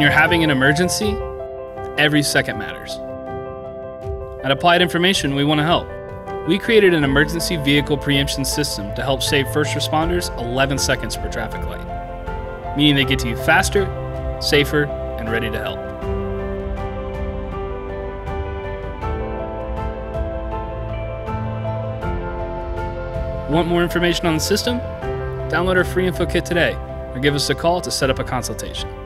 When you're having an emergency, every second matters. At Applied Information, we want to help. We created an emergency vehicle preemption system to help save first responders 11 seconds per traffic light, meaning they get to you faster, safer, and ready to help. Want more information on the system? Download our free info kit today or give us a call to set up a consultation.